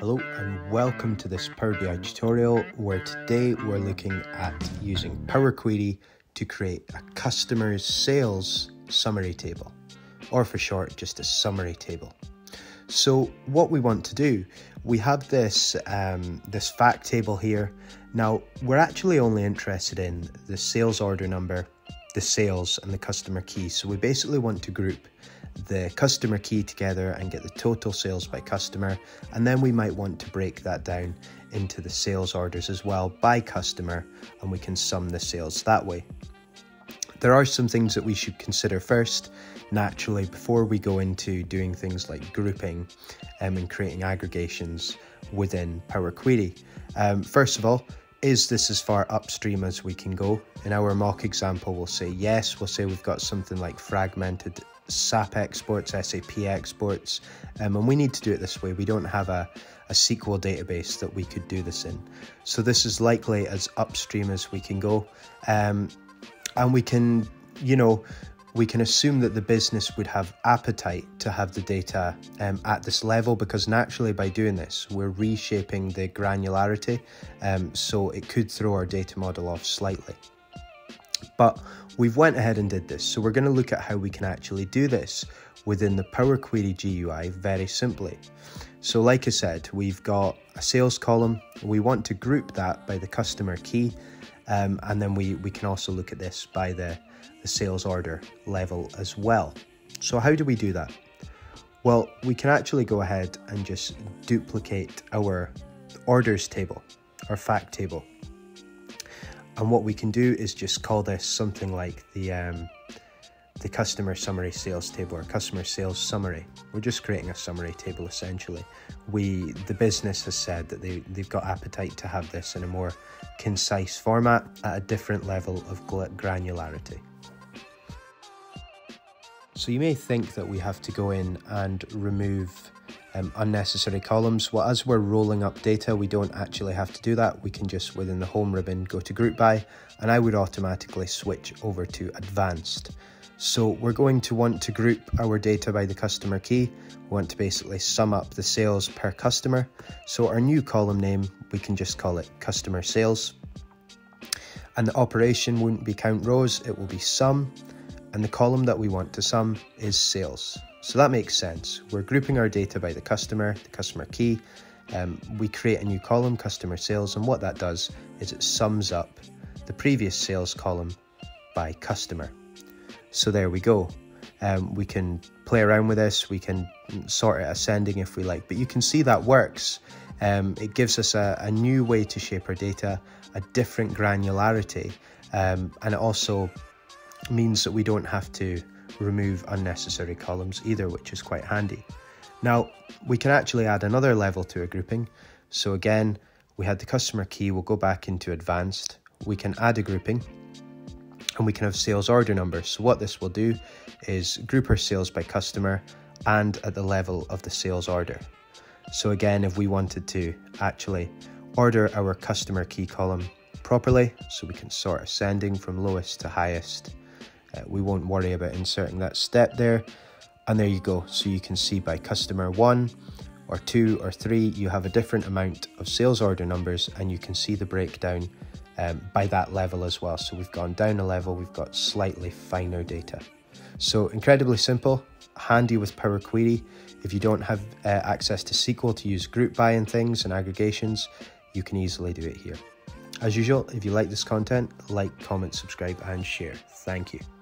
Hello and welcome to this Power BI tutorial, where today we're looking at using Power Query to create a customer's sales summary table, or for short, just a summary table. So what we want to do, we have this, this fact table here. Now, we're actually only interested in the sales order number, the sales and the customer key. So we basically want to group the customer key together and get the total sales by customer, and then we might want to break that down into the sales orders as well by customer, and we can sum the sales that way. There are some things that we should consider first, naturally, before we go into doing things like grouping and creating aggregations within Power Query. First of all, is this as far upstream as we can go? In our mock example, we'll say yes, we'll say we've got something like fragmented SAP exports, SAP exports, and we need to do it this way. We don't have a SQL database that we could do this in. So this is likely as upstream as we can go. And we can, we can assume that the business would have appetite to have the data at this level, because naturally by doing this, we're reshaping the granularity. So it could throw our data model off slightly. But we've went ahead and did this. So we're going to look at how we can actually do this within the Power Query GUI very simply. So like I said, we've got a sales column. We want to group that by the customer key. And then we can also look at this by the sales order level as well. So how do we do that? Well, we can actually go ahead and just duplicate our orders table, our fact table. And what we can do is just call this something like the customer summary sales table, or customer sales summary. We're just creating a summary table essentially. The business has said that they've got appetite to have this in a more concise format at a different level of granularity. So you may think that we have to go in and remove unnecessary columns. Well, as we're rolling up data, we don't actually have to do that. We can just, within the home ribbon, go to group by, and I would automatically switch over to advanced. So we're going to want to group our data by the customer key. We want to basically sum up the sales per customer. So our new column name, we can just call it customer sales. And the operation wouldn't be count rows, it will be sum. And the column that we want to sum is sales. So that makes sense. We're grouping our data by the customer key. We create a new column, customer sales, and what that does is it sums up the previous sales column by customer. So there we go. We can play around with this. We can sort it ascending if we like, but you can see that works. It gives us a new way to shape our data, a different granularity, and it also means that we don't have to remove unnecessary columns either, which is quite handy. Now, we can actually add another level to a grouping. So again, we had the customer key, we'll go back into advanced. We can add a grouping and we can have sales order numbers. So what this will do is group our sales by customer and at the level of the sales order. So again, if we wanted to actually order our customer key column properly, so we can sort ascending from lowest to highest, we won't worry about inserting that step there. And there you go. So you can see by customer 1 or 2 or 3, you have a different amount of sales order numbers, and you can see the breakdown by that level as well. So we've gone down a level, we've got slightly finer data. So incredibly simple, handy with Power Query. If you don't have access to SQL to use group by and things and aggregations, you can easily do it here. As usual, if you like this content, like, comment, subscribe, and share. Thank you.